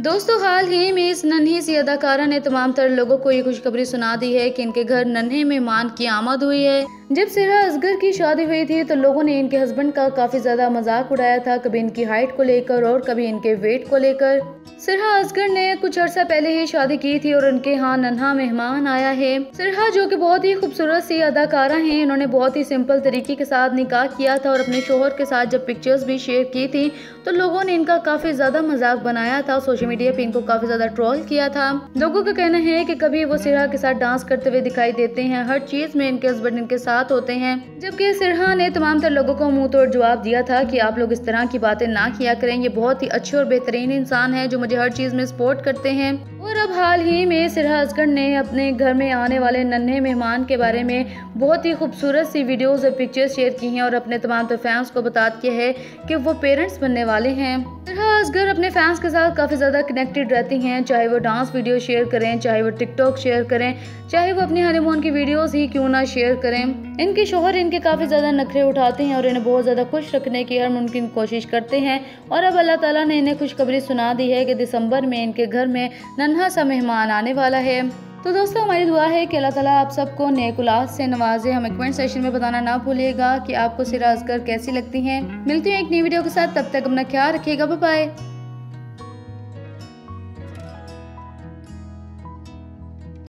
दोस्तों हाल ही में इस नन्ही सी अदाकारा ने तमाम तर लोगों को ये खुशखबरी सुना दी है कि इनके घर नन्हे मेहमान की आमद हुई है। जब सिरह असगर की शादी हुई थी तो लोगों ने इनके हस्बैंड का काफी ज्यादा मजाक उड़ाया था, कभी इनकी हाइट को लेकर और कभी इनके वेट को लेकर। सिरह असगर ने कुछ अर्सा पहले ही शादी की थी और उनके यहाँ नन्हा मेहमान आया है। सिरहा जो कि बहुत ही खूबसूरत सी अदाकारा हैं, इन्होंने बहुत ही सिंपल तरीके के साथ निकाह किया था और अपने शोहर के साथ जब पिक्चर्स भी शेयर की थी तो लोगों ने इनका काफी ज्यादा मजाक बनाया था। सोशल मीडिया पे इनको काफी ज्यादा ट्रोल किया था। लोगों का कहना है कि कभी वो सिरहा के साथ डांस करते हुए दिखाई देते हैं, हर चीज में इनके हस्बैंड इनके साथ होते हैं, जबकि सिरहा ने तमाम तर लोगों को मुंह तोड़ जवाब दिया था कि आप लोग इस तरह की बातें ना किया करें, ये बहुत ही अच्छे और बेहतरीन इंसान है जो मुझे हर चीज में सपोर्ट करते हैं। और अब हाल ही में सिरहा असगर ने अपने घर में आने वाले नन्हे मेहमान के बारे में बहुत ही खूबसूरत सी वीडियोस और पिक्चर्स शेयर की हैं और अपने तमाम फैंस को बता दिया है कि वो पेरेंट्स बनने वाले हैं। सिरहा असगर अपने फैंस के साथ काफ़ी ज़्यादा कनेक्टेड रहती हैं, चाहे वो डांस वीडियो शेयर करें, चाहे वो टिकटॉक शेयर करें, चाहे वो अपने हनीमून की वीडियोस ही क्यों ना शेयर करें। इनके शोहर इनके काफ़ी ज़्यादा नखरे उठाते हैं और इन्हें बहुत ज़्यादा खुश रखने की हर मुमकिन कोशिश करते हैं। और अब अल्लाह ताला ने इन्हें खुशखबरी सुना दी है कि दिसंबर में इनके घर में नन्हा सा मेहमान आने वाला है। तो दोस्तों हमारी दुआ है कि अल्लाह ताला आप सबको नेक औलाद से नवाजे। हमें कमेंट सेशन में बताना ना भूलिएगा कि आपको सिरह असगर कैसी लगती हैं। मिलती हूँ एक नई वीडियो के साथ, तब तक अपना ख्याल रखिएगा। Bye bye.